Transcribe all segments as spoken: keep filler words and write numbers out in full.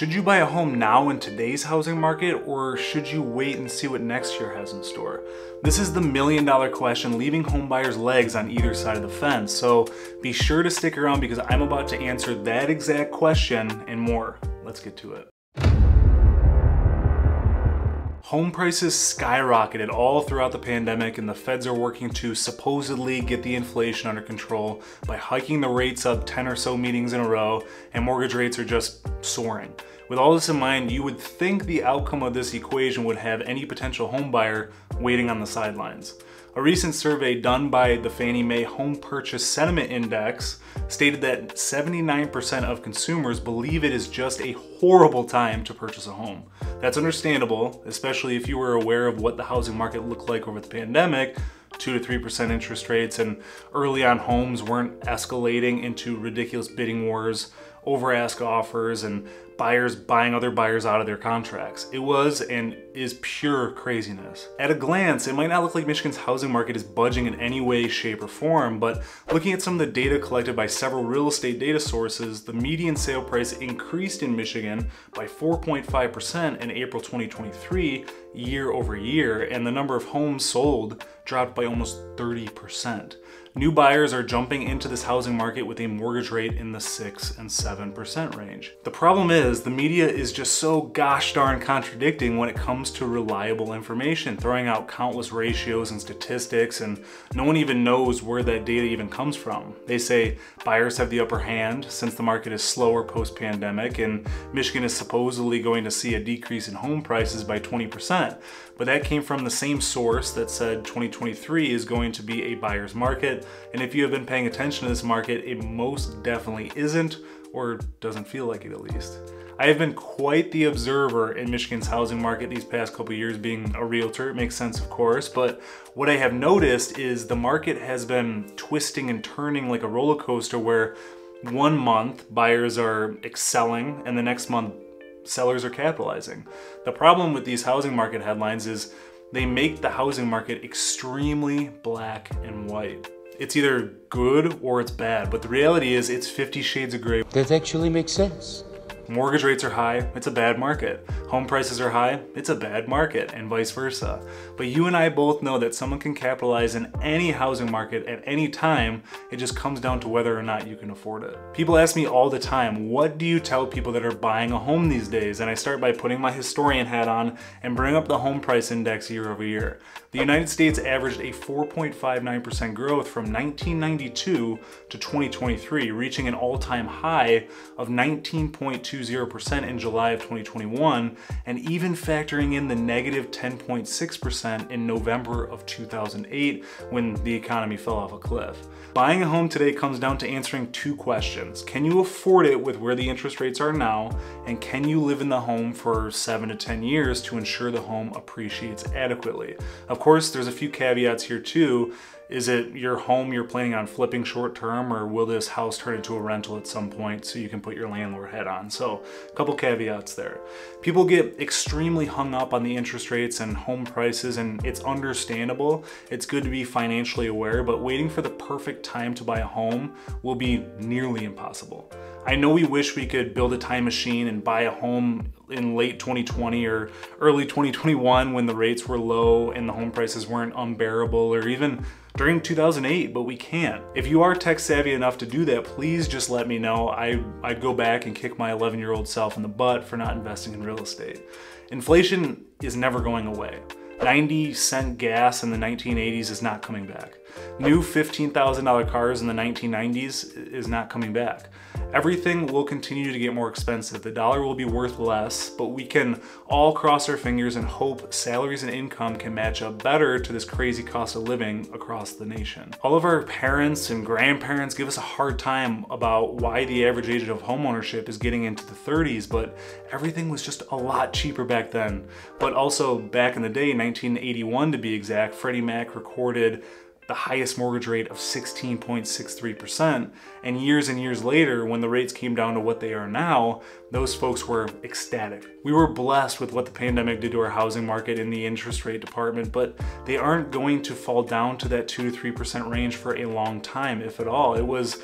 Should you buy a home now in today's housing market, or should you wait and see what next year has in store? This is the million dollar question, leaving home buyers' legs on either side of the fence. So be sure to stick around because I'm about to answer that exact question and more. Let's get to it. Home prices skyrocketed all throughout the pandemic, and the feds are working to supposedly get the inflation under control by hiking the rates up ten or so meetings in a row, and mortgage rates are just soaring. With all this in mind, you would think the outcome of this equation would have any potential home buyer waiting on the sidelines. A recent survey done by the Fannie Mae Home Purchase Sentiment Index stated that seventy-nine percent of consumers believe it is just a horrible time to purchase a home. That's understandable, especially if you were aware of what the housing market looked like over the pandemic, two to three percent interest rates, and early on homes weren't escalating into ridiculous bidding wars, over ask offers, and buyers buying other buyers out of their contracts. It was and is pure craziness. At a glance, it might not look like Michigan's housing market is budging in any way, shape, or form, but looking at some of the data collected by several real estate data sources, the median sale price increased in Michigan by four point five percent in April twenty twenty-three year over year, and the number of homes sold dropped by almost thirty percent. New buyers are jumping into this housing market with a mortgage rate in the six and seven percent range. The problem is the media is just so gosh darn contradicting when it comes to reliable information, throwing out countless ratios and statistics, and no one even knows where that data even comes from. They say buyers have the upper hand since the market is slower post-pandemic, and Michigan is supposedly going to see a decrease in home prices by twenty percent. But that came from the same source that said twenty twenty-three is going to be a buyer's market. And if you have been paying attention to this market, it most definitely isn't, or doesn't feel like it at least. I have been quite the observer in Michigan's housing market these past couple years. Being a realtor, it makes sense, of course, but what I have noticed is the market has been twisting and turning like a roller coaster, where one month buyers are excelling and the next month sellers are capitalizing. The problem with these housing market headlines is they make the housing market extremely black and white. It's either good or it's bad, but the reality is it's fifty shades of gray. That actually makes sense. Mortgage rates are high, it's a bad market. Home prices are high, it's a bad market, and vice versa. But you and I both know that someone can capitalize in any housing market at any time. It just comes down to whether or not you can afford it. People ask me all the time, what do you tell people that are buying a home these days? And I start by putting my historian hat on and bring up the home price index year over year. The United States averaged a four point five nine percent growth from nineteen ninety-two to twenty twenty-three, reaching an all-time high of nineteen point two zero percent in July of twenty twenty-one, and even factoring in the negative ten point six percent in November of two thousand eight when the economy fell off a cliff. Buying a home today comes down to answering two questions. Can you afford it with where the interest rates are now, and can you live in the home for seven to ten years to ensure the home appreciates adequately? Of course, there's a few caveats here too. Is it your home you're planning on flipping short term, or will this house turn into a rental at some point so you can put your landlord hat on? So a couple caveats there. People get extremely hung up on the interest rates and home prices, and it's understandable. It's good to be financially aware, but waiting for the perfect time to buy a home will be nearly impossible. I know we wish we could build a time machine and buy a home in late twenty twenty or early twenty twenty-one when the rates were low and the home prices weren't unbearable, or even during two thousand eight, but we can't. If you are tech savvy enough to do that, please just let me know. I, I'd go back and kick my eleven year old self in the butt for not investing in real estate. Inflation is never going away. ninety cent gas in the nineteen eighties is not coming back. New fifteen thousand dollar cars in the nineteen nineties is not coming back. Everything will continue to get more expensive. The dollar will be worth less, but we can all cross our fingers and hope salaries and income can match up better to this crazy cost of living across the nation. All of our parents and grandparents give us a hard time about why the average age of homeownership is getting into the thirties, but everything was just a lot cheaper back then. But also back in the day, nineteen eighty-one to be exact, Freddie Mac recorded the highest mortgage rate of sixteen point six three percent, and years and years later, when the rates came down to what they are now, those folks were ecstatic. We were blessed with what the pandemic did to our housing market in the interest rate department, but they aren't going to fall down to that two to three percent range for a long time, if at all. It was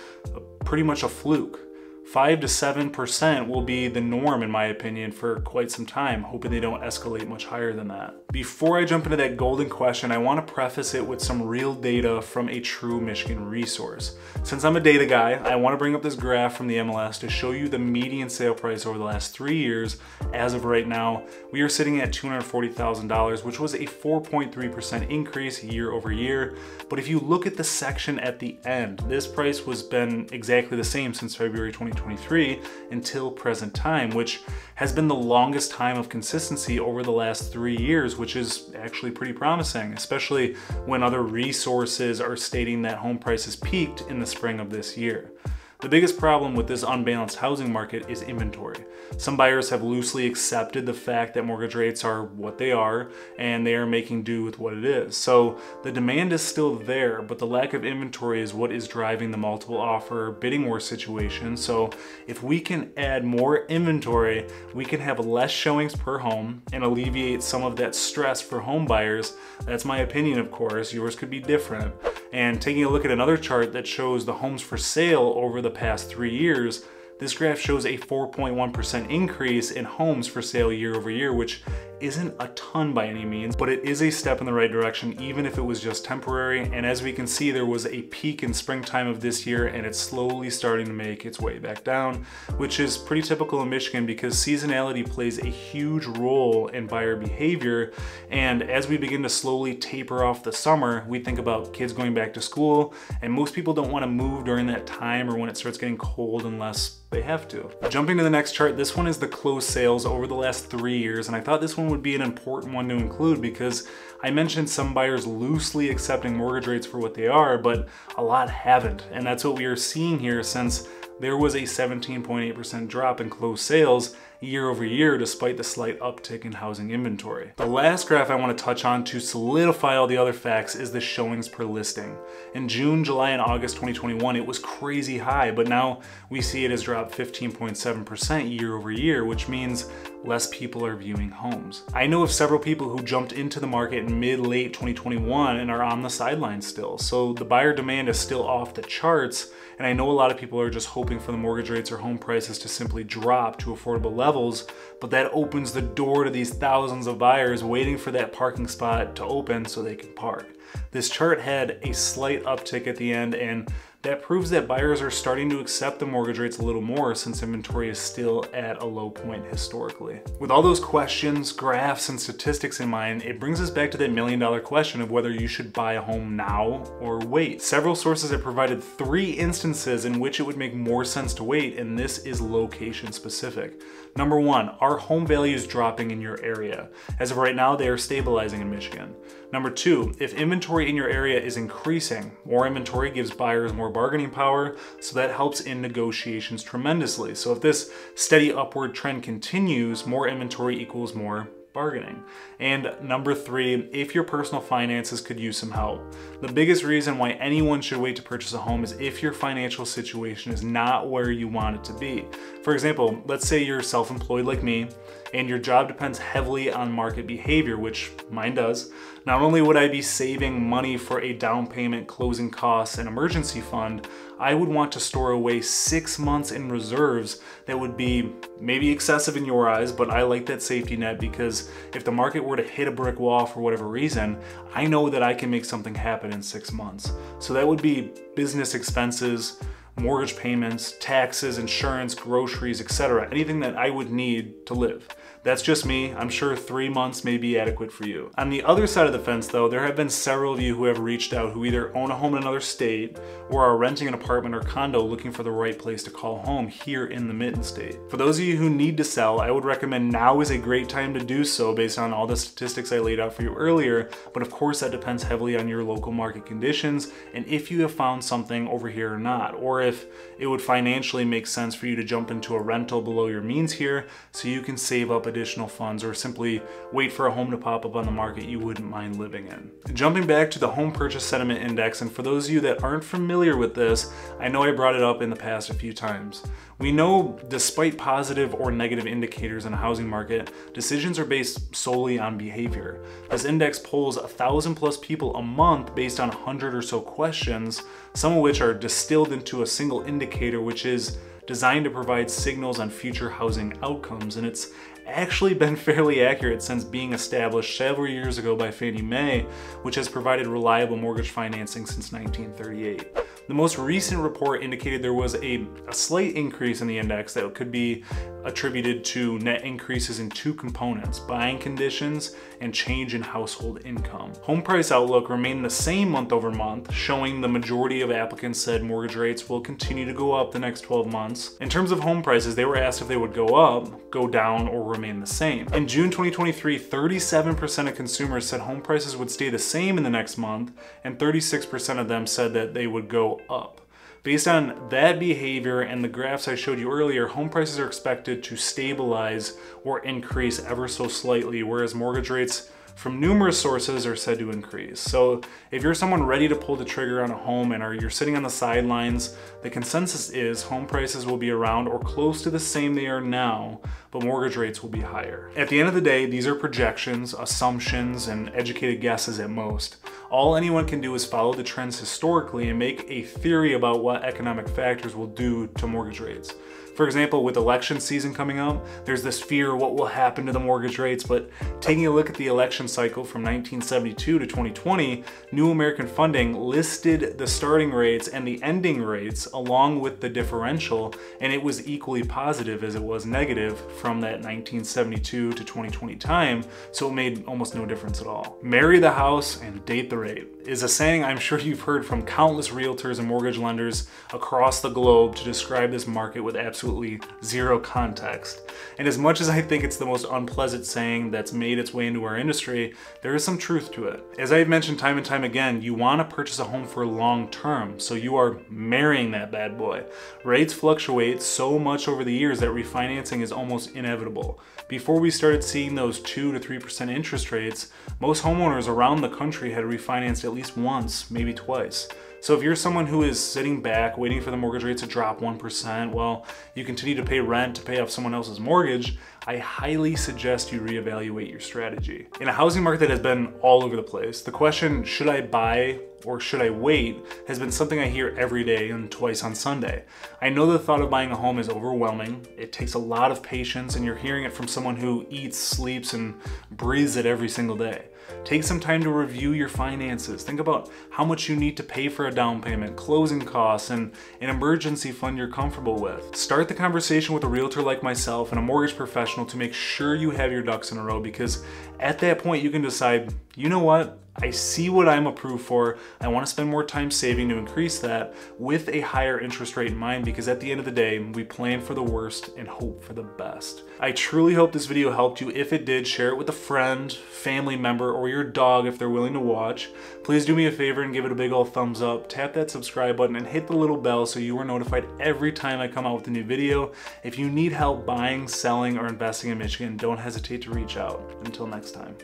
pretty much a fluke. five to seven percent will be the norm, in my opinion, for quite some time, hoping they don't escalate much higher than that. Before I jump into that golden question, I want to preface it with some real data from a true Michigan resource. Since I'm a data guy, I want to bring up this graph from the M L S to show you the median sale price over the last three years. As of right now, we are sitting at two hundred forty thousand dollars, which was a four point three percent increase year over year. But if you look at the section at the end, this price has been exactly the same since February twenty twenty-three until present time, which has been the longest time of consistency over the last three years, which is actually pretty promising, especially when other resources are stating that home prices peaked in the spring of this year. The biggest problem with this unbalanced housing market is inventory. Some buyers have loosely accepted the fact that mortgage rates are what they are, and they are making do with what it is. So the demand is still there, but the lack of inventory is what is driving the multiple offer bidding war situation. So if we can add more inventory, we can have less showings per home and alleviate some of that stress for home buyers. That's my opinion, of course. Yours could be different. And taking a look at another chart that shows the homes for sale over the the past three years, this graph shows a four point one percent increase in homes for sale year over year, which isn't a ton by any means, but it is a step in the right direction, even if it was just temporary. And as we can see, there was a peak in springtime of this year, and it's slowly starting to make its way back down, which is pretty typical in Michigan because seasonality plays a huge role in buyer behavior. And as we begin to slowly taper off the summer, we think about kids going back to school, and most people don't want to move during that time or when it starts getting cold unless they have to. Jumping to the next chart, this one is the closed sales over the last three years, and I thought this one would be an important one to include because I mentioned some buyers loosely accepting mortgage rates for what they are, but a lot haven't, and that's what we are seeing here since there was a seventeen point eight percent drop in closed sales year over year, despite the slight uptick in housing inventory. The last graph I want to touch on to solidify all the other facts is the showings per listing. In June, July, and August twenty twenty-one, it was crazy high, but now we see it has dropped fifteen point seven percent year over year, which means less people are viewing homes. I know of several people who jumped into the market in mid-late twenty twenty-one and are on the sidelines still, so the buyer demand is still off the charts, and I know a lot of people are just hoping for the mortgage rates or home prices to simply drop to affordable levels. Levels, but that opens the door to these thousands of buyers waiting for that parking spot to open so they can park. This chart had a slight uptick at the end, and that proves that buyers are starting to accept the mortgage rates a little more since inventory is still at a low point historically. With all those questions, graphs, and statistics in mind, it brings us back to that million dollar question of whether you should buy a home now or wait. Several sources have provided three instances in which it would make more sense to wait, and this is location specific. Number one, are home values dropping in your area? As of right now, they are stabilizing in Michigan. Number two, if inventory in your area is increasing, more inventory gives buyers more bargaining power, so that helps in negotiations tremendously. So if this steady upward trend continues, more inventory equals more bargaining. And number three, if your personal finances could use some help. The biggest reason why anyone should wait to purchase a home is if your financial situation is not where you want it to be. For example, let's say you're self-employed like me, and your job depends heavily on market behavior, which mine does. Not only would I be saving money for a down payment, closing costs, and emergency fund, I would want to store away six months in reserves that would be maybe excessive in your eyes, but I like that safety net because if the market were to hit a brick wall for whatever reason, I know that I can make something happen in six months. So that would be business expenses, mortgage payments, taxes, insurance, groceries, et cetera. Anything that I would need to live. That's just me. I'm sure three months may be adequate for you. On the other side of the fence though, there have been several of you who have reached out who either own a home in another state or are renting an apartment or condo looking for the right place to call home here in the Mitten State. For those of you who need to sell, I would recommend now is a great time to do so based on all the statistics I laid out for you earlier, but of course that depends heavily on your local market conditions and if you have found something over here or not, or if it would financially make sense for you to jump into a rental below your means here so you can save up a additional funds or simply wait for a home to pop up on the market you wouldn't mind living in. Jumping back to the Home Purchase Sentiment Index, and for those of you that aren't familiar with this, I know I brought it up in the past a few times. We know despite positive or negative indicators in the housing market, decisions are based solely on behavior. This index polls a thousand plus people a month based on a hundred or so questions, some of which are distilled into a single indicator, which is designed to provide signals on future housing outcomes, and it's actually been fairly accurate since being established several years ago by Fannie Mae, which has provided reliable mortgage financing since nineteen thirty-eight. The most recent report indicated there was a, a slight increase in the index that could be attributed to net increases in two components: buying conditions and change in household income. Home price outlook remained the same month over month, showing the majority of applicants said mortgage rates will continue to go up the next twelve months. In terms of home prices, they were asked if they would go up, go down, or remain the same. In June twenty twenty-three, thirty-seven percent of consumers said home prices would stay the same in the next month, and thirty-six percent of them said that they would go up. Based on that behavior and the graphs I showed you earlier, home prices are expected to stabilize or increase ever so slightly, whereas mortgage rates from numerous sources are said to increase. So if you're someone ready to pull the trigger on a home and are you're sitting on the sidelines, the consensus is home prices will be around or close to the same they are now, but mortgage rates will be higher. At the end of the day, these are projections, assumptions, and educated guesses at most. All anyone can do is follow the trends historically and make a theory about what economic factors will do to mortgage rates. For example, with election season coming up, there's this fear of what will happen to the mortgage rates, but taking a look at the election cycle from nineteen seventy-two to twenty twenty, New American Funding listed the starting rates and the ending rates along with the differential, and it was equally positive as it was negative from that nineteen seventy-two to twenty twenty time, so it made almost no difference at all. Marry the house and date the rate is a saying I'm sure you've heard from countless realtors and mortgage lenders across the globe to describe this market with absolutely zero context. And as much as I think it's the most unpleasant saying that's made its way into our industry, there is some truth to it. As I've mentioned time and time again, you want to purchase a home for long term, so you are marrying that bad boy. Rates fluctuate so much over the years that refinancing is almost inevitable. Before we started seeing those two to three percent interest rates, most homeowners around the country had refinanced at least once, maybe twice. So if you're someone who is sitting back waiting for the mortgage rates to drop one percent while you continue to pay rent to pay off someone else's mortgage, I highly suggest you reevaluate your strategy. In a housing market that has been all over the place, the question, should I buy or should I wait, has been something I hear every day and twice on Sunday. I know the thought of buying a home is overwhelming. It takes a lot of patience, and you're hearing it from someone who eats, sleeps, and breathes it every single day. Take some time to review your finances. Think about how much you need to pay for a down payment, closing costs, and an emergency fund you're comfortable with. Start the conversation with a realtor like myself and a mortgage professional to make sure you have your ducks in a row, because at that point you can decide, you know what, I see what I'm approved for. I want to spend more time saving to increase that with a higher interest rate in mind, because at the end of the day, we plan for the worst and hope for the best. I truly hope this video helped you. If it did, share it with a friend, family member, or your dog if they're willing to watch. Please do me a favor and give it a big old thumbs up, tap that subscribe button, and hit the little bell so you are notified every time I come out with a new video. If you need help buying, selling, or investing in Michigan, don't hesitate to reach out. Until next time.